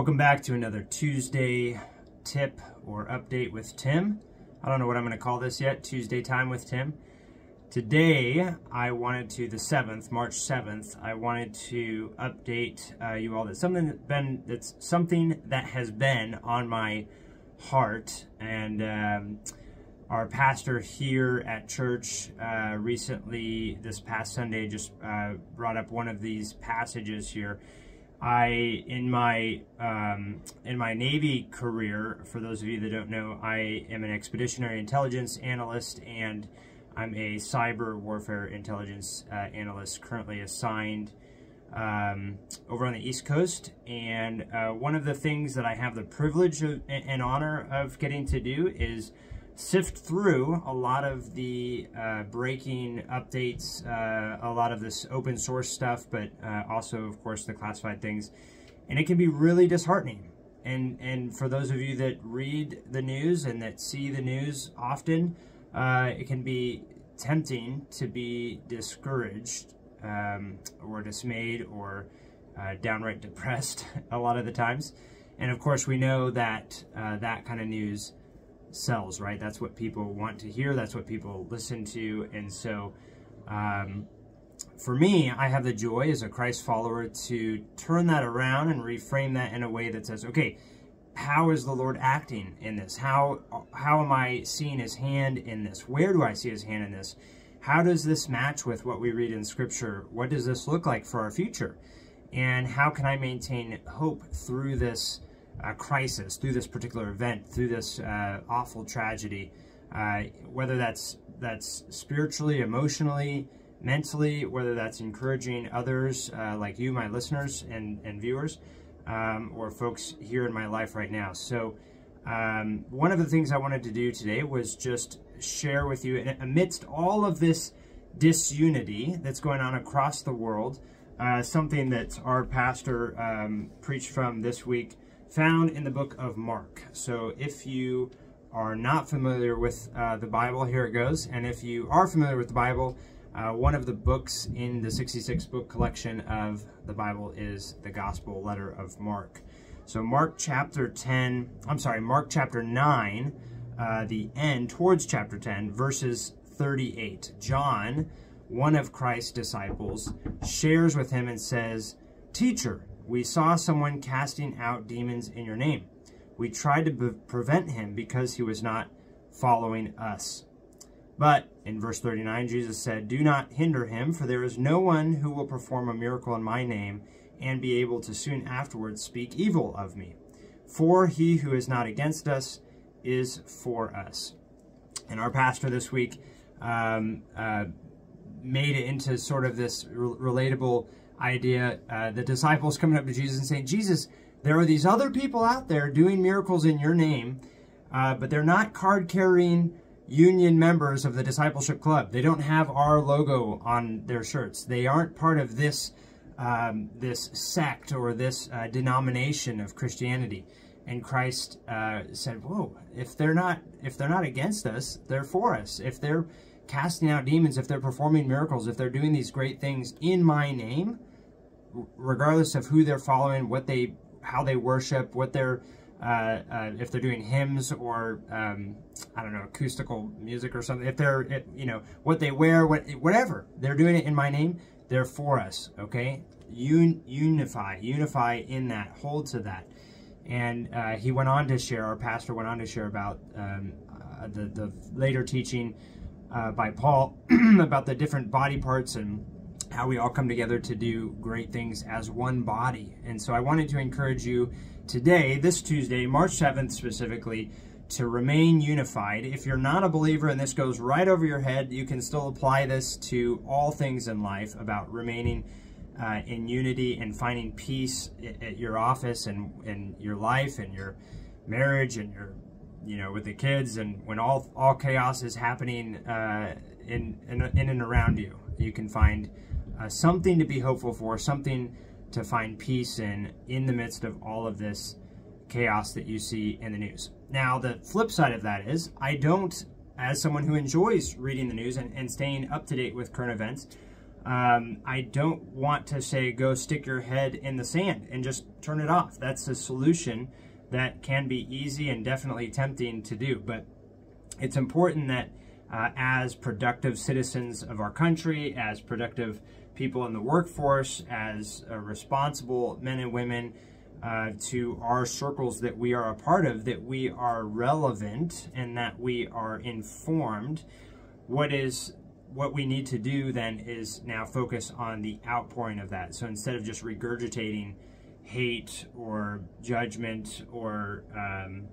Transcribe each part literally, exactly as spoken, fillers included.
Welcome back to another Tuesday tip or update with Tim. I don't know what I'm going to call this yet, Tuesday time with Tim. Today, I wanted to, the seventh, March seventh, I wanted to update uh, you all that something that's been, that's something that has been on my heart. And um, our pastor here at church uh, recently, this past Sunday, just uh, brought up one of these passages here. I, in my um, in my Navy career, for those of you that don't know, I am an expeditionary intelligence analyst, and I'm a cyber warfare intelligence uh, analyst currently assigned um, over on the East Coast. And uh, one of the things that I have the privilege of, and honor of getting to do is sift through a lot of the uh, breaking updates, uh, a lot of this open source stuff, but uh, also, of course, the classified things. And it can be really disheartening. And, and for those of you that read the news and that see the news often, uh, it can be tempting to be discouraged um, or dismayed or uh, downright depressed a lot of the times. And, of course, we know that uh, that kind of news sells, right? That's what people want to hear. That's what people listen to. And so um, for me, I have the joy as a Christ follower to turn that around and reframe that in a way that says, okay, how is the Lord acting in this? How, how am I seeing his hand in this? Where do I see his hand in this? How does this match with what we read in Scripture? What does this look like for our future? And how can I maintain hope through this a crisis, through this particular event, through this uh, awful tragedy, uh, whether that's that's spiritually, emotionally, mentally, whether that's encouraging others uh, like you, my listeners and, and viewers, um, or folks here in my life right now. So um, one of the things I wanted to do today was just share with you, and amidst all of this disunity that's going on across the world, uh, something that our pastor um, preached from this week, found in the book of Mark. So if you are not familiar with uh, the Bible, here it goes. And if you are familiar with the Bible, uh, one of the books in the sixty-six book collection of the Bible is the Gospel letter of Mark. So Mark chapter ten, I'm sorry, Mark chapter nine, uh, the end towards chapter ten, verses thirty-eight. John, one of Christ's disciples, shares with him and says, "Teacher, we saw someone casting out demons in your name. We tried to prevent him because he was not following us." But in verse thirty-nine, Jesus said, "Do not hinder him, for there is no one who will perform a miracle in my name and be able to soon afterwards speak evil of me. For he who is not against us is for us." And our pastor this week um, uh, made it into sort of this re relatable idea, uh, the disciples coming up to Jesus and saying, "Jesus, there are these other people out there doing miracles in your name, uh, but they're not card-carrying union members of the discipleship club. They don't have our logo on their shirts. They aren't part of this um, this sect or this uh, denomination of Christianity." And Christ uh, said, "Whoa! If they're not if they're not against us, they're for us. If they're casting out demons, if they're performing miracles, if they're doing these great things in my name." Regardless of who they're following, what they, how they worship, what they're, uh, uh, if they're doing hymns or um, I don't know, acoustical music or something. If they're, if, you know, what they wear, what, whatever they're doing it in my name, they're for us. Okay, Un unify, unify in that, hold to that. And uh, he went on to share. Our pastor went on to share about um, uh, the the later teaching uh, by Paul about the different body parts and how we all come together to do great things as one body. And so I wanted to encourage you today, this Tuesday, March seventh specifically, to remain unified. If you're not a believer and this goes right over your head, you can still apply this to all things in life about remaining uh, in unity and finding peace at, at your office and, and your life and your marriage and your, you know, with the kids, and when all, all chaos is happening uh, in, in, in and around you. You can find Uh, something to be hopeful for, something to find peace in, in the midst of all of this chaos that you see in the news. Now, the flip side of that is, I don't, as someone who enjoys reading the news and, and staying up to date with current events, Um, I don't want to say go stick your head in the sand and just turn it off. That's a solution that can be easy and definitely tempting to do, but it's important that uh, as productive citizens of our country, as productive people in the workforce, as uh, responsible men and women uh, to our circles that we are a part of, that we are relevant and that we are informed. What is What we need to do then is now focus on the outpouring of that. So instead of just regurgitating hate or judgment or um,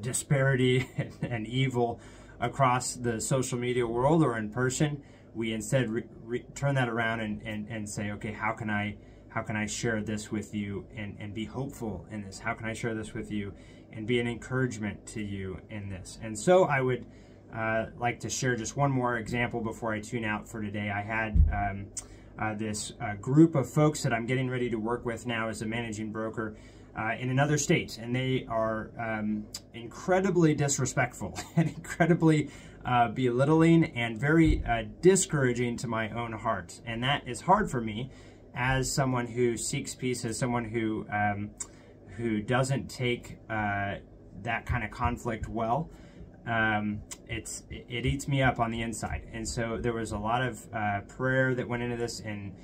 disparity and evil across the social media world or in person, we instead re re turn that around and, and, and say, okay, how can I how can I share this with you and, and be hopeful in this? How can I share this with you and be an encouragement to you in this? And so I would Uh, like to share just one more example before I tune out for today. I had um, uh, this uh, group of folks that I'm getting ready to work with now as a managing broker uh, in another state, and they are um, incredibly disrespectful and incredibly uh, belittling and very uh, discouraging to my own heart. And that is hard for me as someone who seeks peace, as someone who um, who doesn't take uh, that kind of conflict well. Um, it's, it eats me up on the inside. And so there was a lot of uh, prayer that went into this, and,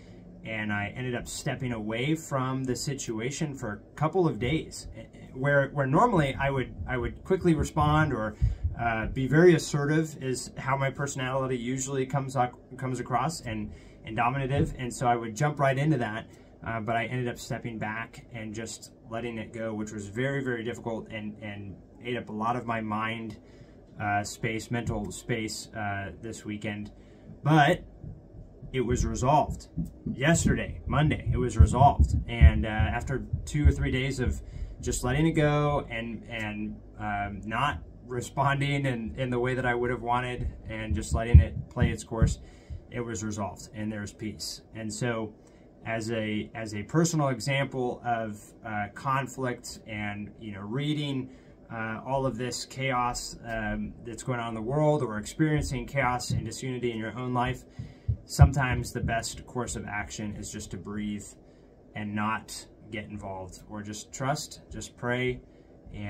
and I ended up stepping away from the situation for a couple of days where, where normally I would, I would quickly respond or uh, be very assertive is how my personality usually comes, comes across, and, and dominative. And so I would jump right into that. Uh, but I ended up stepping back and just letting it go, which was very, very difficult and, and ate up a lot of my mind Uh, space, mental space uh, this weekend, but it was resolved yesterday, Monday. It was resolved, and uh, after two or three days of just letting it go and and um, not responding in, in the way that I would have wanted, and just letting it play its course, it was resolved, and there's peace. And so, as a as a personal example of uh, conflict, and you know, reading. Uh, all of this chaos um, that's going on in the world, or experiencing chaos and disunity in your own life, sometimes the best course of action is just to breathe and not get involved, or just trust, just pray.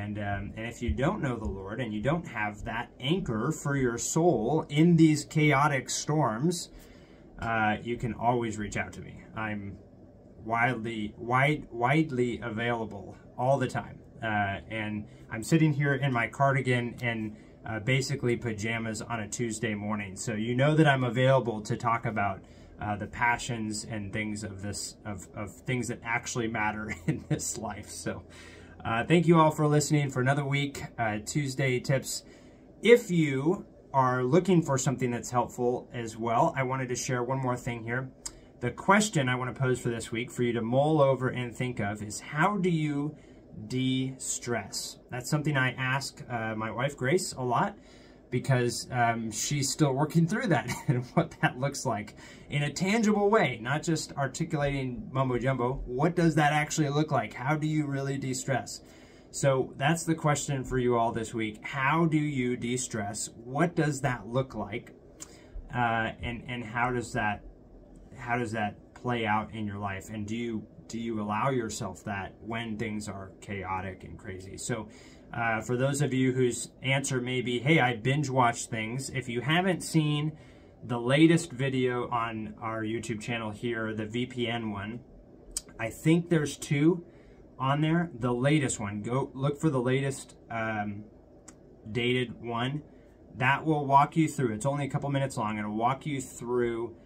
And, um, and if you don't know the Lord and you don't have that anchor for your soul in these chaotic storms, uh, you can always reach out to me. I'm widely, wide, widely available all the time. Uh, and I'm sitting here in my cardigan and uh, basically pajamas on a Tuesday morning. So you know that I'm available to talk about uh, the passions and things of this, of, of things that actually matter in this life. So uh, thank you all for listening for another week, uh, Tuesday Tips. If you are looking for something that's helpful as well, I wanted to share one more thing here. The question I want to pose for this week for you to mull over and think of is, how do you de-stress? That's something I ask uh, my wife Grace a lot, because um, she's still working through that and what that looks like in a tangible way, not just articulating mumbo jumbo. What does that actually look like? How do you really de-stress? So that's the question for you all this week. How do you de-stress? What does that look like? Uh, and and how does that how does that play out in your life? And do you Do you allow yourself that when things are chaotic and crazy? So uh, for those of you whose answer may be, hey, I binge watch things, if you haven't seen the latest video on our YouTube channel here, the V P N one, I think there's two on there. The latest one, go look for the latest um, dated one. That will walk you through. It's only a couple minutes long. It'll walk you through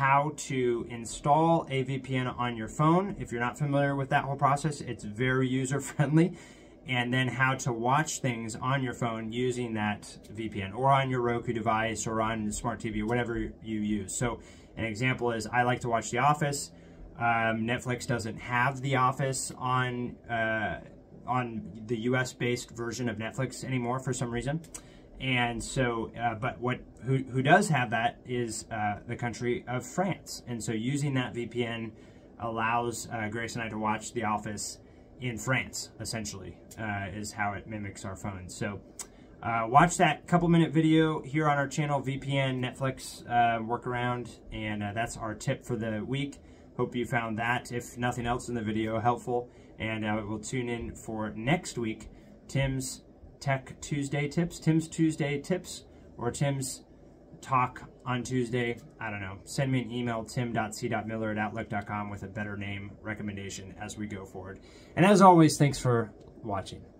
how to install a V P N on your phone. If you're not familiar with that whole process, it's very user-friendly. And then how to watch things on your phone using that V P N, or on your Roku device, or on smart T V, or whatever you use. So an example is, I like to watch The Office. Um, Netflix doesn't have The Office on, uh, on the U S-based version of Netflix anymore for some reason. And so, uh, but what who, who does have that is uh, the country of France. And so using that V P N allows uh, Grace and I to watch The Office in France, essentially, uh, is how it mimics our phones. So Uh, watch that couple minute video here on our channel, V P N, Netflix, uh, workaround, and uh, that's our tip for the week. Hope you found that, if nothing else in the video, helpful. And uh, we'll tune in for next week, Tim's Tech Tuesday Tips, Tim's Tuesday Tips, or Tim's Talk on Tuesday. I don't know. Send me an email, tim dot c dot miller at outlook dot com, with a better name recommendation as we go forward. And as always, thanks for watching.